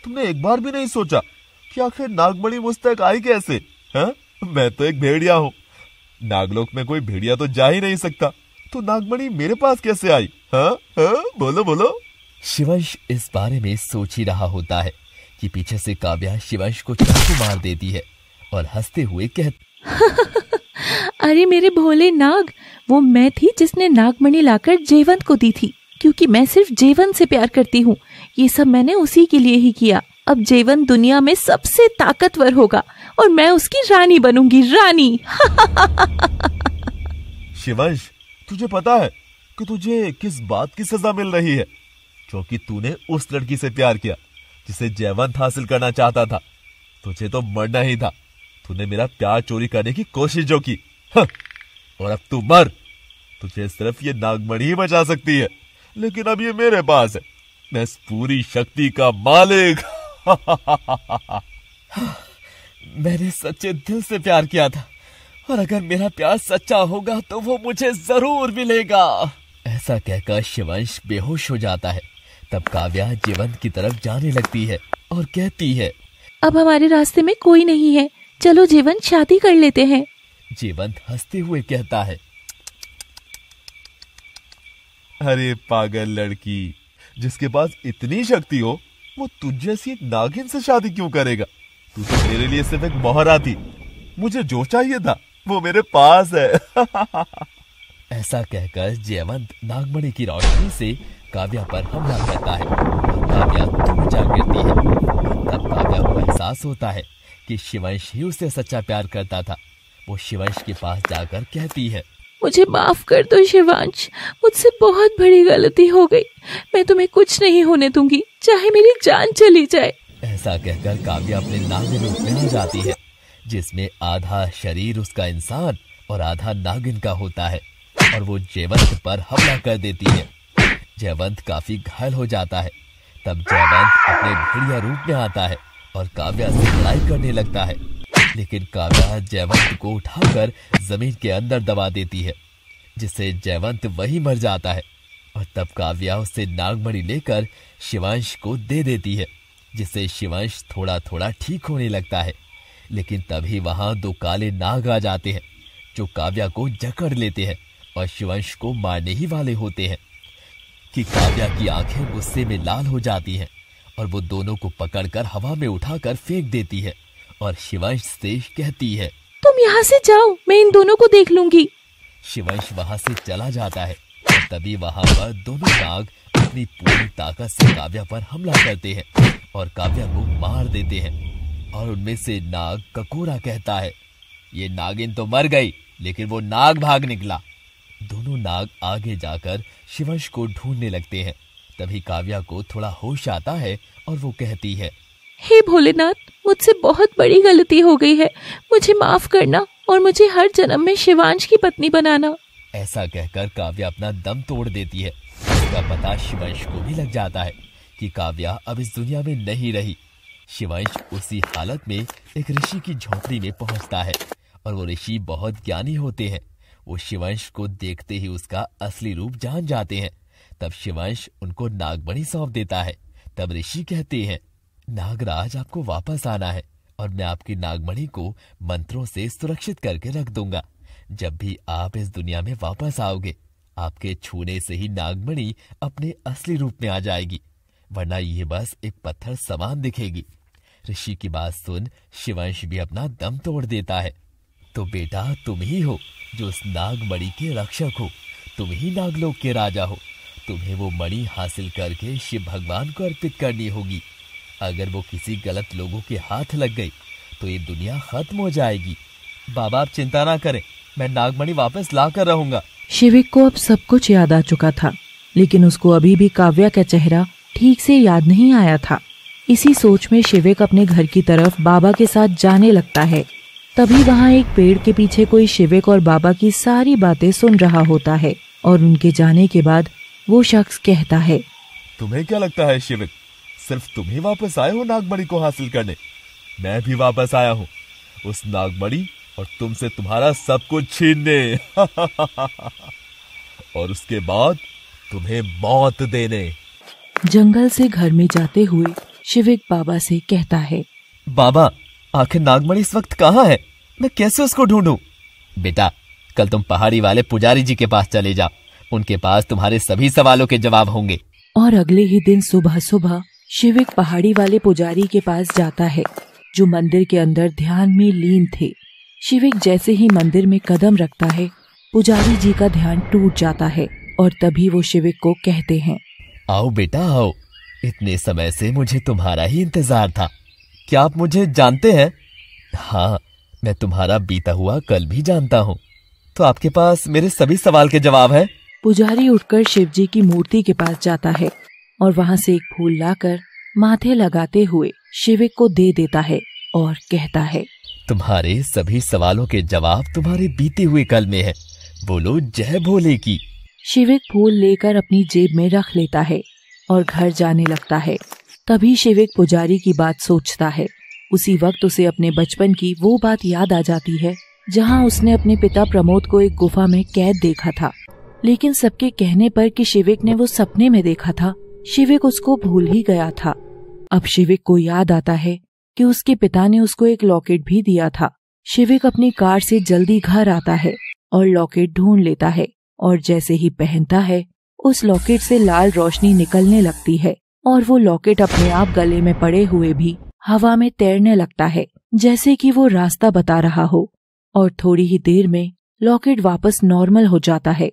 तुमने एक बार भी नहीं सोचा कि आखिर नागमणि मुझ तक आई कैसे? हाँ? मैं तो एक भेड़िया हूँ, नागलोक में कोई भेड़िया तो जा ही नहीं सकता, तो नागमणि मेरे पास कैसे आई? हाँ? हाँ? बोलो बोलो। शिवांश इस बारे में सोच ही रहा होता है कि पीछे से काव्या शिवांश को चाकू मार देती है और हंसते हुए कहती अरे मेरे भोले नाग, वो मैं थी जिसने नागमणि लाकर जयवंत को दी थी, क्योंकि मैं सिर्फ जयवंत से प्यार करती हूँ। ये सब मैंने उसी के लिए ही किया। अब जयवंत दुनिया में सबसे ताकतवर होगा और मैं उसकी रानी बनूंगी, रानी। शिवांश तुझे पता है कि तुझे किस बात की सजा मिल रही है? क्योंकि तूने उस लड़की से प्यार किया जिसे जयवंत हासिल करना चाहता था। तुझे तो मरना ही था, तूने मेरा प्यार चोरी करने की कोशिश जो की, और अब तू मर। तुझे सिर्फ ये नागमणि ही बचा सकती है, लेकिन अब ये मेरे पास है, मैं इस पूरी शक्ति का मालिक। मैंने सच्चे दिल से प्यार किया था और अगर मेरा प्यार सच्चा होगा तो वो मुझे जरूर मिलेगा। ऐसा कहकर शिवांश बेहोश हो जाता है। तब काव्या जयवंत की तरफ जाने लगती है और कहती है, अब हमारे रास्ते में कोई नहीं है, चलो जयवंत शादी कर लेते हैं। जयवंत हंसते हुए कहता है, अरे पागल लड़की, जिसके पास इतनी शक्ति हो वो तुझ जैसी एक नागिन से शादी क्यों करेगा? तू तो मेरे लिए सिर्फ एक मोहरा थी, मुझे जो चाहिए था वो मेरे पास है। ऐसा कहकर जयवंत नागमणि की रोशनी से काव्या पर हमला करता है। काव्या टूट जा गिरती है। तब काव्या को एहसास होता है कि शिवांश ही उसे सच्चा प्यार करता था। वो शिवांश के पास जाकर कहती है, मुझे माफ कर दो शिवांश, मुझसे बहुत बड़ी गलती हो गई, मैं तुम्हें कुछ नहीं होने दूंगी, चाहे मेरी जान चली जाए। ऐसा कहकर काव्या अपने नागिन रूप में आ जाती है, जिसमें आधा शरीर उसका इंसान और आधा नागिन का होता है, और वो जयवंत पर हमला कर देती है। जयवंत काफी घायल हो जाता है। तब जयवंत अपने भेड़िया रूप में आता है और काव्या से लड़ाई करने लगता है, लेकिन काव्या जयवंत को उठाकर जमीन के अंदर दबा देती है, जिससे जयवंत वहीं मर जाता है। और तब काव्या उससे नागमणि लेकर शिवांश को दे देती है, जिससे शिवांश थोड़ा थोड़ा ठीक होने लगता है। लेकिन तभी वहां दो काले नाग आ जाते हैं जो काव्या को जकड़ लेते हैं और शिवांश को मारने ही वाले होते हैं कि काव्या की आंखें गुस्से में लाल हो जाती हैं और वो दोनों को पकड़कर हवा में उठाकर फेंक देती है और शिवांश से कहती है, तुम यहाँ से जाओ, मैं इन दोनों को देख लूंगी। शिवांश वहाँ से चला जाता है। तभी वहाँ पर दोनों नाग अपनी पूरी ताकत से काव्या पर हमला करते हैं और काव्या को मार देते हैं। और उनमें से नाग ककोरा कहता है, ये नागिन तो मर गई, लेकिन वो नाग भाग निकला। दोनों नाग आगे जाकर शिवांश को ढूंढने लगते हैं। तभी काव्या को थोड़ा होश आता है और वो कहती है, हे भोलेनाथ, मुझसे बहुत बड़ी गलती हो गई है, मुझे माफ करना और मुझे हर जन्म में शिवांश की पत्नी बनाना। ऐसा कहकर काव्या अपना दम तोड़ देती है। इसका पता शिवांश को भी लग जाता है कि काव्या अब इस दुनिया में नहीं रही। शिवांश उसी हालत में एक ऋषि की झोपड़ी में पहुंचता है और वो ऋषि बहुत ज्ञानी होते हैं। वो शिवांश को देखते ही उसका असली रूप जान जाते हैं। तब शिवांश उनको नागमणि सौंप देता है। तब ऋषि कहते हैं, नागराज आपको वापस आना है और मैं आपकी नागमणि को मंत्रों से सुरक्षित करके रख दूंगा, जब भी आप इस दुनिया में वापस आओगे, आपके छूने से ही नागमणि अपने असली रूप में आ जाएगी, वरना ये बस एक पत्थर समान दिखेगी। ऋषि की बात सुन शिवांश भी अपना दम तोड़ देता है। तो बेटा, तुम ही हो जो उस नागमणि के रक्षक हो, तुम ही नागलोक के राजा हो। तुम्हें वो मणि हासिल करके शिव भगवान को अर्पित करनी होगी। अगर वो किसी गलत लोगों के हाथ लग गई तो ये दुनिया खत्म हो जाएगी। बाबा, आप चिंता ना करें, मैं नागमणि वापस ला कर रहूंगा। शिवेक को अब सब कुछ याद आ चुका था, लेकिन उसको अभी भी काव्या का चेहरा ठीक से याद नहीं आया था। इसी सोच में शिवेक अपने घर की तरफ बाबा के साथ जाने लगता है। तभी वहाँ एक पेड़ के पीछे कोई शिवेक और बाबा की सारी बातें सुन रहा होता है, और उनके जाने के बाद वो शख्स कहता है, तुम्हें क्या लगता है शिवेक, सिर्फ तुम ही वापस आए हो नागमणि को हासिल करने? मैं भी वापस आया हूँ उस नागमणि और तुमसे तुम्हारा सब कुछ छीनने और उसके बाद तुम्हें मौत देने। जंगल से घर में जाते हुए शिवेक बाबा से कहता है, बाबा, आखिर नागमणि इस वक्त कहाँ है? मैं कैसे उसको ढूंढूं? बेटा, कल तुम पहाड़ी वाले पुजारी जी के पास चले जाओ, उनके पास तुम्हारे सभी सवालों के जवाब होंगे। और अगले ही दिन सुबह सुबह शिवेक पहाड़ी वाले पुजारी के पास जाता है, जो मंदिर के अंदर ध्यान में लीन थे। शिवेक जैसे ही मंदिर में कदम रखता है, पुजारी जी का ध्यान टूट जाता है, और तभी वो शिवेक को कहते हैं, आओ बेटा आओ, इतने समय से मुझे तुम्हारा ही इंतजार था। क्या आप मुझे जानते हैं? हाँ, मैं तुम्हारा बीता हुआ कल भी जानता हूँ। तो आपके पास मेरे सभी सवाल के जवाब हैं। पुजारी उठकर शिव जी की मूर्ति के पास जाता है और वहाँ से एक फूल लाकर माथे लगाते हुए शिवेक को दे देता है और कहता है, तुम्हारे सभी सवालों के जवाब तुम्हारे बीते हुए कल में है। बोलो जय भोले की। शिवेक फूल लेकर अपनी जेब में रख लेता है और घर जाने लगता है। तभी शिवेक पुजारी की बात सोचता है। उसी वक्त उसे अपने बचपन की वो बात याद आ जाती है जहाँ उसने अपने पिता प्रमोद को एक गुफा में कैद देखा था, लेकिन सबके कहने पर कि शिवेक ने वो सपने में देखा था, शिवेक उसको भूल ही गया था। अब शिवेक को याद आता है कि उसके पिता ने उसको एक लॉकेट भी दिया था। शिवेक अपनी कार से जल्दी घर आता है और लॉकेट ढूंढ लेता है, और जैसे ही पहनता है उस लॉकेट से लाल रोशनी निकलने लगती है, और वो लॉकेट अपने आप गले में पड़े हुए भी हवा में तैरने लगता है, जैसे कि वो रास्ता बता रहा हो। और थोड़ी ही देर में लॉकेट वापस नॉर्मल हो जाता है।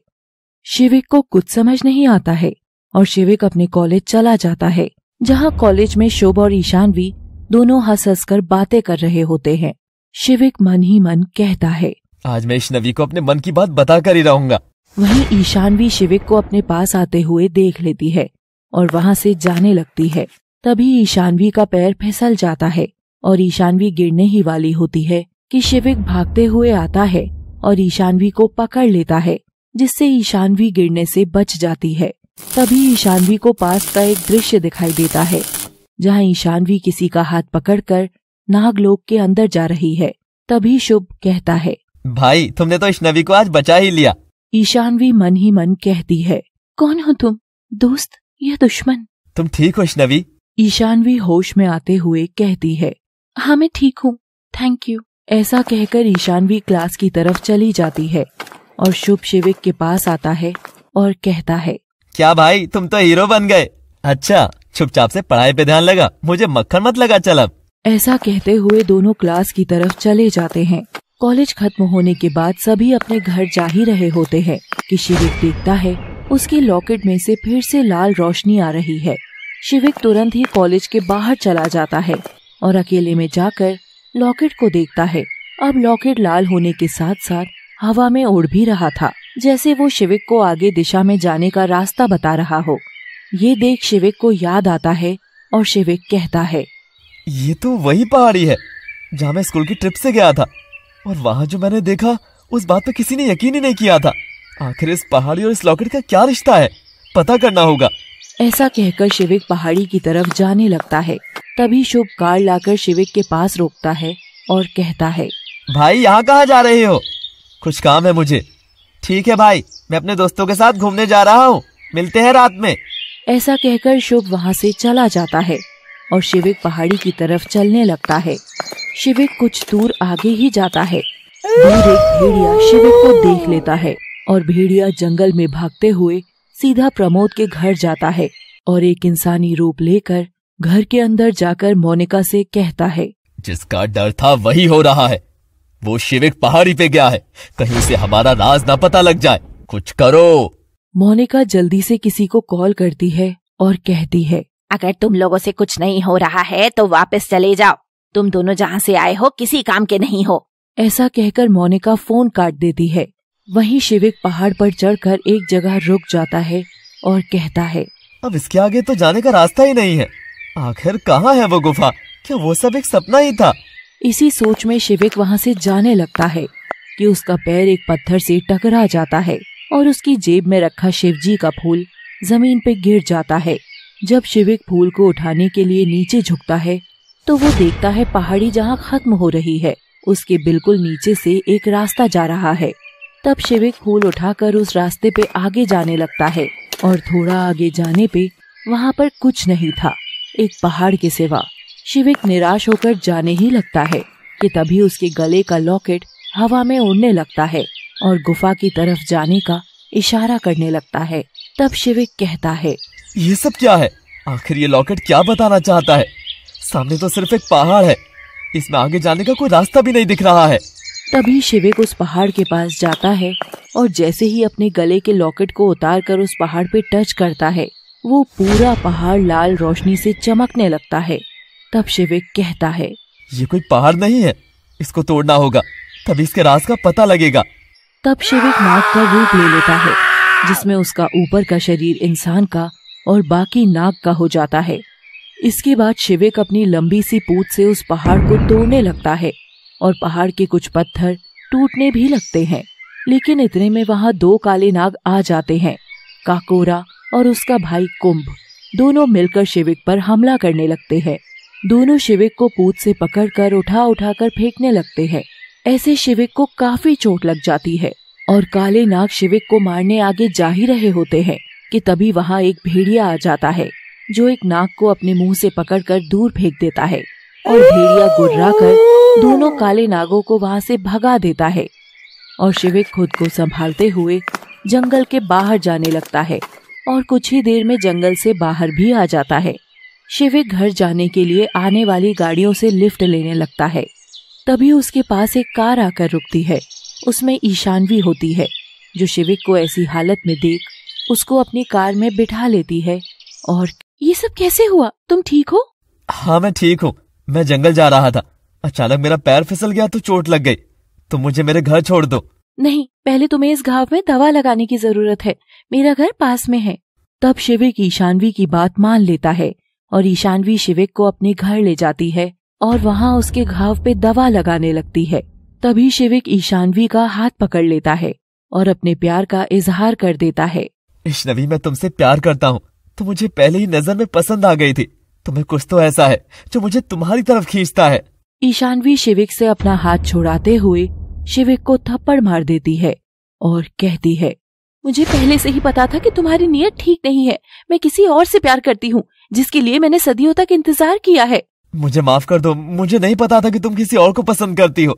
शिवेक को कुछ समझ नहीं आता है और शिवेक अपने कॉलेज चला जाता है, जहाँ कॉलेज में शुभ और ईशानवी दोनों हंस हंस कर बातें कर रहे होते हैं। शिवेक मन ही मन कहता है, आज मैं ईशानवी को अपने मन की बात बता कर ही रहूंगा। वहीं ईशानवी शिवेक को अपने पास आते हुए देख लेती है और वहाँ से जाने लगती है। तभी ईशानवी का पैर फिसल जाता है और ईशानवी गिरने ही वाली होती है कि शिवेक भागते हुए आता है और ईशानवी को पकड़ लेता है, जिससे ईशानवी गिरने से बच जाती है। तभी ईशानवी को पास का एक दृश्य दिखाई देता है, जहाँ ईशानवी किसी का हाथ पकड़कर नागलोक के अंदर जा रही है। तभी शुभ कहता है, भाई, तुमने तो ईशानवी को आज बचा ही लिया। ईशानवी मन ही मन कहती है, कौन हो तुम, दोस्त या दुश्मन? तुम ठीक हो ईशानवी? ईशानवी होश में आते हुए कहती है, हाँ मैं ठीक हूँ, थैंक यू। ऐसा कहकर ईशानवी क्लास की तरफ चली जाती है और शुभ शिवेक के पास आता है और कहता है, क्या भाई, तुम तो हीरो बन गए। अच्छा, चुपचाप से पढ़ाई पे ध्यान लगा, मुझे मक्खन मत लगा चल अब। ऐसा कहते हुए दोनों क्लास की तरफ चले जाते हैं। कॉलेज खत्म होने के बाद सभी अपने घर जा ही रहे होते हैं कि शिवेक देखता है उसके लॉकेट में से फिर से लाल रोशनी आ रही है। शिवेक तुरंत ही कॉलेज के बाहर चला जाता है और अकेले में जाकर लॉकेट को देखता है। अब लॉकेट लाल होने के साथ साथ हवा में उड़ भी रहा था, जैसे वो शिवेक को आगे दिशा में जाने का रास्ता बता रहा हो। ये देख शिवेक को याद आता है और शिवेक कहता है, ये तो वही पहाड़ी है जहाँ मैं स्कूल की ट्रिप से गया था, और वहाँ जो मैंने देखा उस बात पर किसी ने यकीन ही नहीं किया था। आखिर इस पहाड़ी और इस लॉकेट का क्या रिश्ता है, पता करना होगा। ऐसा कहकर शिवेक पहाड़ी की तरफ जाने लगता है। तभी शुभ कार लाकर शिवेक के पास रोकता है और कहता है, भाई, यहाँ कहाँ जा रहे हो? कुछ काम है मुझे। ठीक है भाई, मैं अपने दोस्तों के साथ घूमने जा रहा हूँ, मिलते हैं रात में। ऐसा कहकर शुभ वहाँ से चला जाता है और शिवेक पहाड़ी की तरफ चलने लगता है। शिवेक कुछ दूर आगे ही जाता है दूर एक भेड़िया शिवेक को देख लेता है और भेड़िया जंगल में भागते हुए सीधा प्रमोद के घर जाता है और एक इंसानी रूप लेकर घर के अंदर जाकर मोनिका से कहता है, जिसका डर था वही हो रहा है। वो शिवेक पहाड़ी पे गया है, कहीं से हमारा राज ना पता लग जाए, कुछ करो। मोनिका जल्दी से किसी को कॉल करती है और कहती है, अगर तुम लोगों से कुछ नहीं हो रहा है तो वापस चले जाओ, तुम दोनों जहाँ से आए हो किसी काम के नहीं हो। ऐसा कहकर मोनिका फोन काट देती है। वहीं शिवेक पहाड़ पर चढ़कर एक जगह रुक जाता है और कहता है, अब इसके आगे तो जाने का रास्ता ही नहीं है, आखिर कहाँ है वो गुफा, क्या वो सब एक सपना ही था। इसी सोच में शिवेक वहाँ से जाने लगता है कि उसका पैर एक पत्थर से टकरा जाता है और उसकी जेब में रखा शिवजी का फूल जमीन पे गिर जाता है। जब शिवेक फूल को उठाने के लिए नीचे झुकता है तो वो देखता है पहाड़ी जहाँ खत्म हो रही है उसके बिल्कुल नीचे से एक रास्ता जा रहा है। तब शिवेक फूल उठाकर उस रास्ते पे आगे जाने लगता है और थोड़ा आगे जाने पे वहाँ पर कुछ नहीं था एक पहाड़ के सिवा। शिवेक निराश होकर जाने ही लगता है कि तभी उसके गले का लॉकेट हवा में उड़ने लगता है और गुफा की तरफ जाने का इशारा करने लगता है। तब शिवेक कहता है, ये सब क्या है, आखिर ये लॉकेट क्या बताना चाहता है, सामने तो सिर्फ एक पहाड़ है, इसमें आगे जाने का कोई रास्ता भी नहीं दिख रहा है। तभी शिवेक उस पहाड़ के पास जाता है और जैसे ही अपने गले के लॉकेट को उतार कर उस पहाड़ पे टच करता है वो पूरा पहाड़ लाल रोशनी से चमकने लगता है। तब शिवेक कहता है, ये कोई पहाड़ नहीं है, इसको तोड़ना होगा तभी इसके राज का पता लगेगा। तब शिवेक नाग का रूप ले लेता है जिसमें उसका ऊपर का शरीर इंसान का और बाकी नाग का हो जाता है। इसके बाद शिवेक अपनी लंबी सी पूंछ से उस पहाड़ को तोड़ने लगता है और पहाड़ के कुछ पत्थर टूटने भी लगते हैं। लेकिन इतने में वहाँ दो काले नाग आ जाते हैं, ककोरा और उसका भाई कुंभ। दोनों मिलकर शिवेक पर हमला करने लगते हैं। दोनों शिवेक को पूंछ से पकड़कर उठा उठा कर फेंकने लगते हैं। ऐसे शिवेक को काफी चोट लग जाती है और काले नाग शिवेक को मारने आगे जा ही रहे होते हैं कि तभी वहाँ एक भेड़िया आ जाता है जो एक नाग को अपने मुंह से पकड़कर दूर फेंक देता है और भेड़िया गुर्राकर दोनों काले नागों को वहाँ से भगा देता है और शिवेक खुद को संभालते हुए जंगल के बाहर जाने लगता है और कुछ ही देर में जंगल से बाहर भी आ जाता है। शिवेक घर जाने के लिए आने वाली गाड़ियों से लिफ्ट लेने लगता है। तभी उसके पास एक कार आकर रुकती है, उसमें ईशानवी होती है जो शिवेक को ऐसी हालत में देख उसको अपनी कार में बिठा लेती है और, ये सब कैसे हुआ, तुम ठीक हो? हाँ मैं ठीक हूँ, मैं जंगल जा रहा था, अचानक मेरा पैर फिसल गया तो चोट लग गई, तुम मुझे मेरे घर छोड़ दो। नहीं, पहले तुम्हें इस घाव में दवा लगाने की जरूरत है, मेरा घर पास में है। तब शिवेक ईशानवी की बात मान लेता है और ईशानवी शिवेक को अपने घर ले जाती है और वहाँ उसके घाव पे दवा लगाने लगती है। तभी शिवेक ईशानवी का हाथ पकड़ लेता है और अपने प्यार का इजहार कर देता है। ईशानवी मैं तुमसे प्यार करता हूँ, तो मुझे पहले ही नजर में पसंद आ गई थी, तुम्हें कुछ तो ऐसा है जो मुझे तुम्हारी तरफ खींचता है। ईशानवी शिवेक से अपना हाथ छुड़ाते हुए शिवेक को थप्पड़ मार देती है और कहती है, मुझे पहले से ही पता था कि तुम्हारी नीयत ठीक नहीं है, मैं किसी और से प्यार करती हूँ जिसके लिए मैंने सदियों तक इंतजार किया है। मुझे माफ कर दो, मुझे नहीं पता था कि तुम किसी और को पसंद करती हो।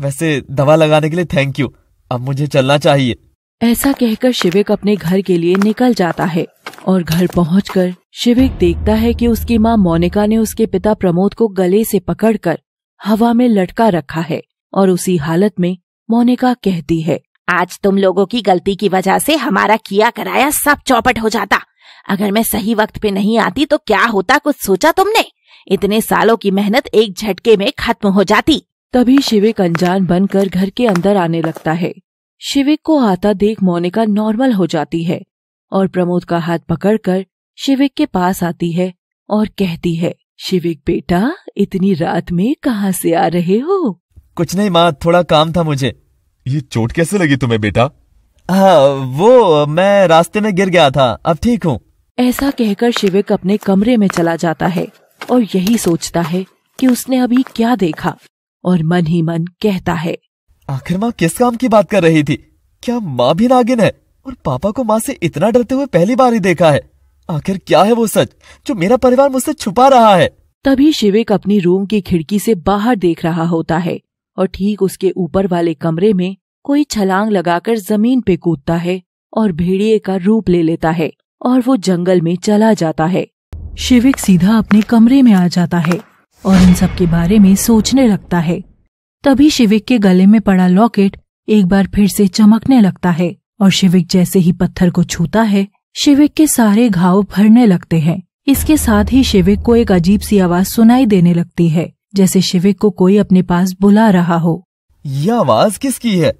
वैसे दवा लगाने के लिए थैंक यू, अब मुझे चलना चाहिए। ऐसा कहकर शिवेक अपने घर के लिए निकल जाता है और घर पहुंचकर शिवेक देखता है कि उसकी माँ मोनिका ने उसके पिता प्रमोद को गले से पकड़कर हवा में लटका रखा है और उसी हालत में मोनिका कहती है, आज तुम लोगों की गलती की वजह से हमारा किया कराया सब चौपट हो जाता, अगर मैं सही वक्त पे नहीं आती तो क्या होता, कुछ सोचा तुमने, इतने सालों की मेहनत एक झटके में खत्म हो जाती। तभी शिवेक अनजान बनकर घर के अंदर आने लगता है। शिवेक को आता देख मोनिका नॉर्मल हो जाती है और प्रमोद का हाथ पकड़कर शिवेक के पास आती है और कहती है, शिवेक बेटा इतनी रात में कहाँ से आ रहे हो? कुछ नहीं माँ, थोड़ा काम था मुझे। ये चोट कैसे लगी तुम्हें बेटा? हाँ वो मैं रास्ते में गिर गया था, अब ठीक हूँ। ऐसा कहकर शिवेक अपने कमरे में चला जाता है और यही सोचता है कि उसने अभी क्या देखा और मन ही मन कहता है, आखिर माँ किस काम की बात कर रही थी, क्या माँ भी नागिन है? और पापा को माँ से इतना डरते हुए पहली बार ही देखा है, आखिर क्या है वो सच जो मेरा परिवार मुझसे छुपा रहा है। तभी शिवेक अपनी रूम की खिड़की से बाहर देख रहा होता है और ठीक उसके ऊपर वाले कमरे में कोई छलांग लगाकर जमीन पे कूदता है और भेड़िए का रूप ले लेता है और वो जंगल में चला जाता है। शिवेक सीधा अपने कमरे में आ जाता है और इन सब के बारे में सोचने लगता है। तभी शिवेक के गले में पड़ा लॉकेट एक बार फिर से चमकने लगता है और शिवेक जैसे ही पत्थर को छूता है, शिवेक के सारे घाव भरने लगते हैं। इसके साथ ही शिवेक को एक अजीब सी आवाज सुनाई देने लगती है, जैसे शिवेक को कोई अपने पास बुला रहा हो। यह आवाज किसकी है?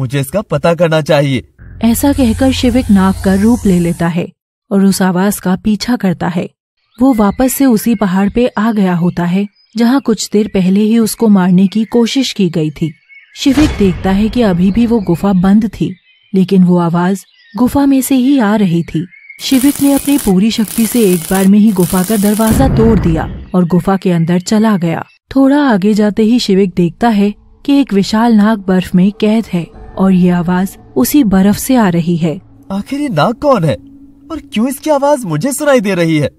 मुझे इसका पता करना चाहिए। ऐसा कहकर शिवेक नाग का रूप ले लेता है और उस आवाज का पीछा करता है। वो वापस से उसी पहाड़ पे आ गया होता है जहाँ कुछ देर पहले ही उसको मारने की कोशिश की गई थी। शिवेक देखता है कि अभी भी वो गुफा बंद थी, लेकिन वो आवाज गुफा में से ही आ रही थी। शिवेक ने अपनी पूरी शक्ति से एक बार में ही गुफा का दरवाजा तोड़ दिया और गुफा के अंदर चला गया। थोड़ा आगे जाते ही शिवेक देखता है कि एक विशाल नाग बर्फ में कैद है और ये आवाज उसी बर्फ से आ रही है। आखिर ये नाग कौन है और क्यों इसकी आवाज मुझे सुनाई दे रही है?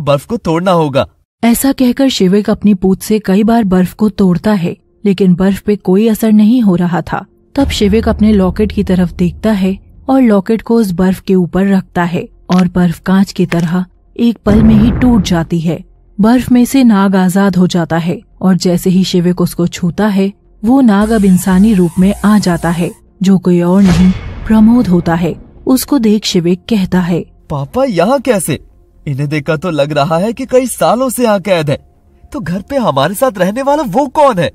बर्फ को तोड़ना होगा। ऐसा कहकर शिवेक अपनी पूंछ से कई बार बर्फ को तोड़ता है, लेकिन बर्फ पे कोई असर नहीं हो रहा था। तब शिवेक अपने लॉकेट की तरफ देखता है और लॉकेट को उस बर्फ के ऊपर रखता है और बर्फ कांच की तरह एक पल में ही टूट जाती है। बर्फ में से नाग आजाद हो जाता है और जैसे ही शिवेक उसको छूता है, वो नाग अब इंसानी रूप में आ जाता है, जो कोई और नहीं प्रमोद होता है। उसको देख शिवेक कहता है, पापा यहाँ कैसे? इन्हें देखा तो लग रहा है कि कई सालों से यहाँ कैद है, तो घर पे हमारे साथ रहने वाला वो कौन है?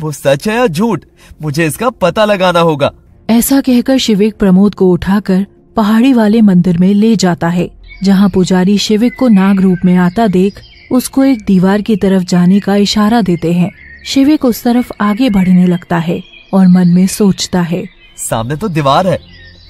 वो सच है या झूठ? मुझे इसका पता लगाना होगा। ऐसा कहकर शिवेक प्रमोद को उठाकर पहाड़ी वाले मंदिर में ले जाता है, जहाँ पुजारी शिवेक को नाग रूप में आता देख उसको एक दीवार की तरफ जाने का इशारा देते हैं। शिवेक उस तरफ आगे बढ़ने लगता है और मन में सोचता है, सामने तो दीवार है,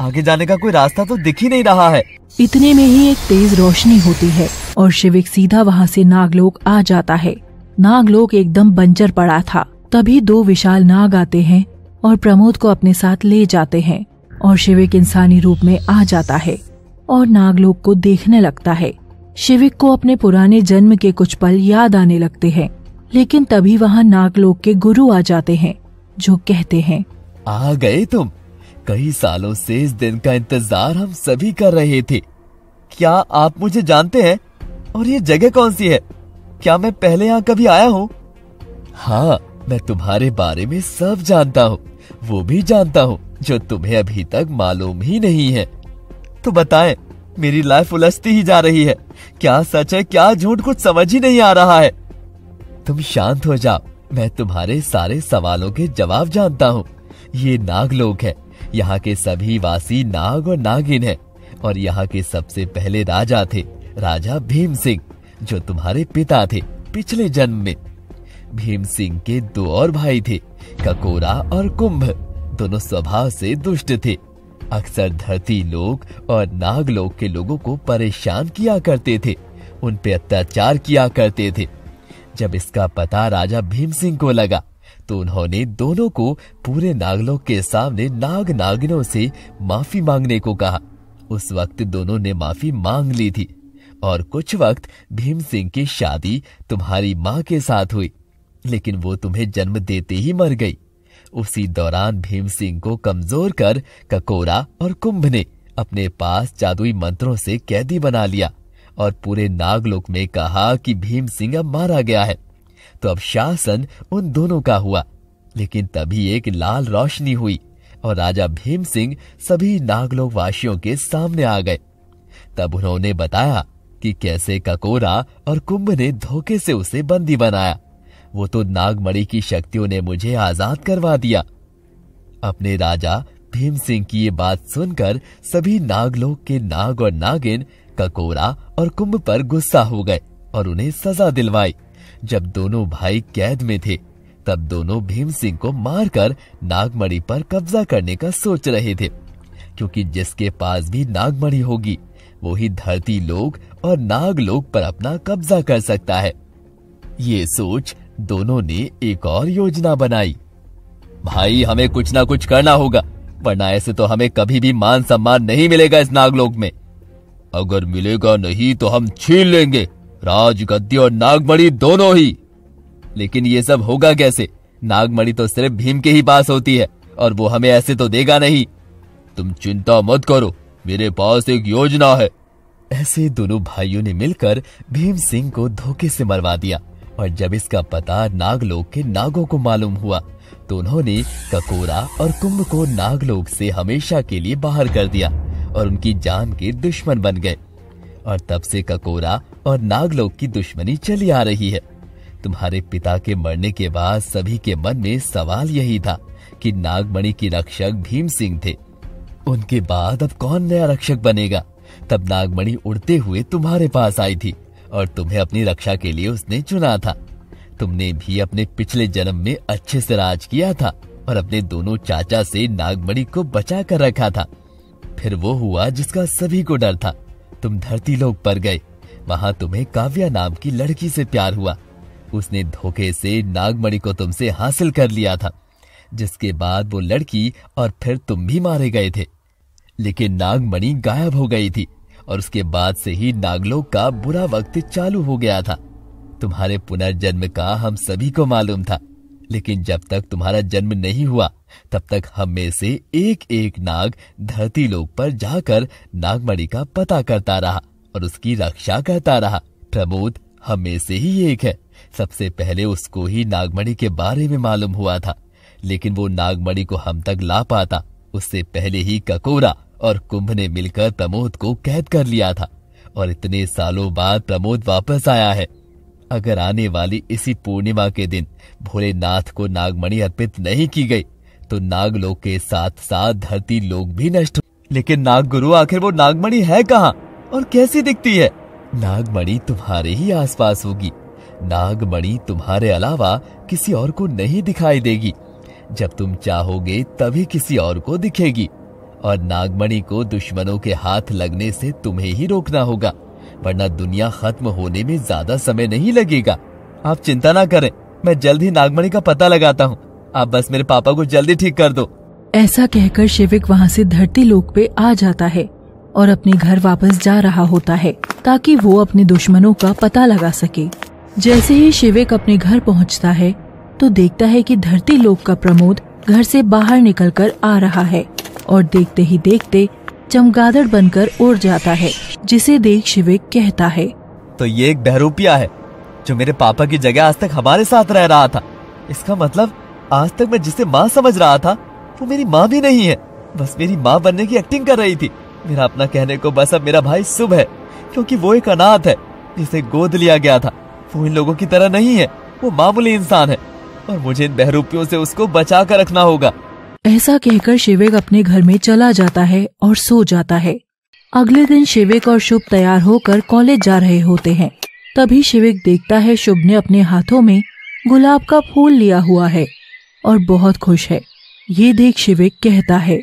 आगे जाने का कोई रास्ता तो दिख ही नहीं रहा है। इतने में ही एक तेज रोशनी होती है और शिवेक सीधा वहाँ से नागलोक आ जाता है। नागलोक एकदम बंजर पड़ा था, तभी दो विशाल नाग आते हैं और प्रमोद को अपने साथ ले जाते हैं और शिवेक इंसानी रूप में आ जाता है और नागलोक को देखने लगता है। शिवेक को अपने पुराने जन्म के कुछ पल याद आने लगते हैं, लेकिन तभी वहाँ नागलोक के गुरु आ जाते हैं, जो कहते हैं, आ गए तुम। कई सालों से इस दिन का इंतजार हम सभी कर रहे थे। क्या आप मुझे जानते हैं और ये जगह कौन सी है? क्या मैं पहले यहाँ कभी आया हूँ? हाँ, मैं तुम्हारे बारे में सब जानता हूँ, वो भी जानता हूँ जो तुम्हें अभी तक मालूम ही नहीं है। तो बताएं, मेरी लाइफ उलझती ही जा रही है। क्या सच है क्या झूठ, कुछ समझ ही नहीं आ रहा है। तुम शांत हो जाओ, मैं तुम्हारे सारे सवालों के जवाब जानता हूँ। ये नागलोक है, यहाँ के सभी वासी नाग और नागिन हैं, और यहाँ के सबसे पहले राजा थे, राजा भीम सिंह, जो तुम्हारे पिता थे पिछले जन्म में। भीम सिंह के दो और भाई थे, ककोरा और कुंभ। दोनों स्वभाव से दुष्ट थे, अक्सर धरती लोक और नागलोक के लोगों को परेशान किया करते थे, उन पे अत्याचार किया करते थे। जब इसका पता राजा भीम सिंह को लगा तो उन्होंने दोनों को पूरे नागलोक के सामने नाग नागिनों से माफी मांगने को कहा। उस वक्त दोनों ने माफी मांग ली थी और कुछ वक्त भीम सिंह की शादी तुम्हारी माँ के साथ हुई, लेकिन वो तुम्हें जन्म देते ही मर गई। उसी दौरान भीम सिंह को कमजोर कर ककोरा और कुंभ ने अपने पास जादुई मंत्रों से कैदी बना लिया और पूरे नागलोक में कहा कि भीम सिंह अब मारा गया है। तो अब शासन उन दोनों का हुआ, लेकिन तभी एक लाल रोशनी हुई और राजा भीम सिंह सभी नागलोक वासियों के सामने आ गए। तब उन्होंने बताया कि कैसे ककोरा और कुंभ ने धोखे से उसे बंदी बनाया। वो तो नागमणि की शक्तियों ने मुझे आजाद करवा दिया। अपने राजा भीम सिंह की ये बात सुनकर सभी नागलोक के नाग और नागिन ककोरा और कुंभ पर गुस्सा हो गए और उन्हें सजा दिलवाई। जब दोनों भाई कैद में थे, तब दोनों भीम सिंह को मारकर नागमणि पर कब्जा करने का सोच रहे थे, क्योंकि जिसके पास भी नागमणि होगी वो ही धरती लोक और नागलोक पर अपना कब्जा कर सकता है। ये सोच दोनों ने एक और योजना बनाई। भाई, हमें कुछ ना कुछ करना होगा, वरना ऐसे तो हमें कभी भी मान सम्मान नहीं मिलेगा इस नागलोक में। अगर मिलेगा नहीं तो हम छीन लेंगे राजगद्दी और नागमणि दोनों ही। लेकिन ये सब होगा कैसे? नागमणि तो सिर्फ भीम के ही पास होती है और वो हमें ऐसे तो देगा नहीं। तुम चिंता मत करो, मेरे पास एक योजना है। ऐसे दोनों भाइयों ने मिलकर भीम सिंह को धोखे से मरवा दिया और जब इसका पता नागलोक के नागों को मालूम हुआ तो उन्होंने ककोरा और कुंभ को नागलोक से हमेशा के लिए बाहर कर दिया और उनकी जान के दुश्मन बन गए। और तब से ककोरा और नागलोक की दुश्मनी चली आ रही है। तुम्हारे पिता के मरने के बाद सभी के मन में सवाल यही था कि नागमणि के रक्षक भीम सिंह थे, उनके बाद अब कौन नया रक्षक बनेगा। तब नागमणि उड़ते हुए तुम्हारे पास आई थी और तुम्हें अपनी रक्षा के लिए उसने चुना था। तुमने भी अपने पिछले जन्म में अच्छे से राज किया था और अपने दोनों चाचा से नागमणि को बचा कर रखा था। फिर वो हुआ जिसका सभी को डर था, तुम धरती लोक पर गए। वहाँ तुम्हें काव्या नाम की लड़की से प्यार हुआ, उसने धोखे से नागमणि को तुमसे हासिल कर लिया था, जिसके बाद वो लड़की और फिर तुम भी मारे गए थे। लेकिन नागमणि गायब हो गई थी और उसके बाद से ही नागलोक का बुरा वक्त चालू हो गया था। तुम्हारे पुनर्जन्म का हम सभी को मालूम था, लेकिन जब तक तुम्हारा जन्म नहीं हुआ तब तक हम में से एक एक नाग धरती लोक पर जाकर नागमणि का पता करता रहा और उसकी रक्षा करता रहा। प्रमोद हम में से ही एक है, सबसे पहले उसको ही नागमणि के बारे में मालूम हुआ था, लेकिन वो नागमणि को हम तक ला पाता उससे पहले ही ककोरा और कुंभ ने मिलकर प्रमोद को कैद कर लिया था। और इतने सालों बाद प्रमोद वापस आया है। अगर आने वाली इसी पूर्णिमा के दिन भोलेनाथ को नागमणि अर्पित नहीं की गई तो नागलोक के साथ साथ धरती लोक भी नष्ट। लेकिन नाग गुरु, आखिर वो नागमणि है कहाँ और कैसी दिखती है? नागमणि तुम्हारे ही आसपास होगी। नागमणि तुम्हारे अलावा किसी और को नहीं दिखाई देगी, जब तुम चाहोगे तभी किसी और को दिखेगी। और नागमणि को दुश्मनों के हाथ लगने से तुम्हें ही रोकना होगा, वरना दुनिया खत्म होने में ज्यादा समय नहीं लगेगा। आप चिंता ना करें, मैं जल्द ही नागमणि का पता लगाता हूँ, आप बस मेरे पापा को जल्दी ठीक कर दो। ऐसा कहकर शिवेक वहाँ से धरती लोक पे आ जाता है और अपने घर वापस जा रहा होता है ताकि वो अपने दुश्मनों का पता लगा सके। जैसे ही शिवेक अपने घर पहुँचता है तो देखता है कि धरती लोक का प्रमोद घर से बाहर निकलकर आ रहा है और देखते ही देखते चमगादड़ बनकर उड़ जाता है, जिसे देख शिवेक कहता है, तो ये एक बहरूपिया है जो मेरे पापा की जगह आज तक हमारे साथ रह रहा था। इसका मतलब आज तक मैं जिसे माँ समझ रहा था वो मेरी माँ भी नहीं है, बस मेरी माँ बनने की एक्टिंग कर रही थी। मेरा अपना कहने को बस अब मेरा भाई शुभ है, क्योंकि वो एक अनाथ है जिसे गोद लिया गया था। वो इन लोगों की तरह नहीं है, वो मामूली इंसान है और मुझे इन बहरूपियों से उसको बचा कर रखना होगा। ऐसा कहकर शिवेक अपने घर में चला जाता है और सो जाता है। अगले दिन शिवेक और शुभ तैयार होकर कॉलेज जा रहे होते हैं, तभी शिवेक देखता है शुभ ने अपने हाथों में गुलाब का फूल लिया हुआ है और बहुत खुश है। ये देख शिवेक कहता है,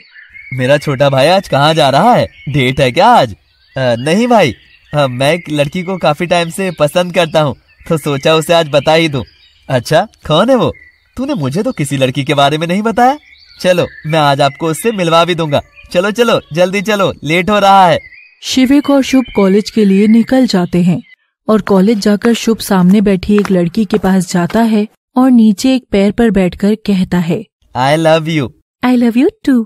मेरा छोटा भाई आज कहाँ जा रहा है? डेट है क्या आज? आ, नहीं भाई, आ, मैं एक लड़की को काफी टाइम से पसंद करता हूँ तो सोचा उसे आज बता ही दूं। अच्छा, कौन है वो? तूने मुझे तो किसी लड़की के बारे में नहीं बताया। चलो, मैं आज आपको उससे मिलवा भी दूंगा। चलो चलो जल्दी चलो, लेट हो रहा है। शिवेक और शुभ कॉलेज के लिए निकल जाते हैं और कॉलेज जाकर शुभ सामने बैठी एक लड़की के पास जाता है और नीचे एक पैर पर बैठकर कहता है, I love you. I love you too.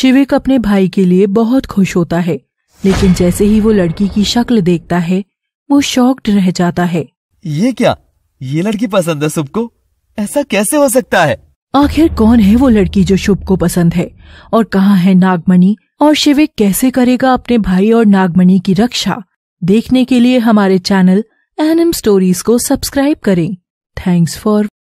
शिवेक अपने भाई के लिए बहुत खुश होता है, लेकिन जैसे ही वो लड़की की शक्ल देखता है वो शॉक्ड रह जाता है। ये क्या, ये लड़की पसंद है शुभ को? ऐसा कैसे हो सकता है? आखिर कौन है वो लड़की जो शुभ को पसंद है और कहाँ है नागमणि? और शिवेक कैसे करेगा अपने भाई और नागमणि की रक्षा? देखने के लिए हमारे चैनल एनएम स्टोरीज को सब्सक्राइब करें। Thanks for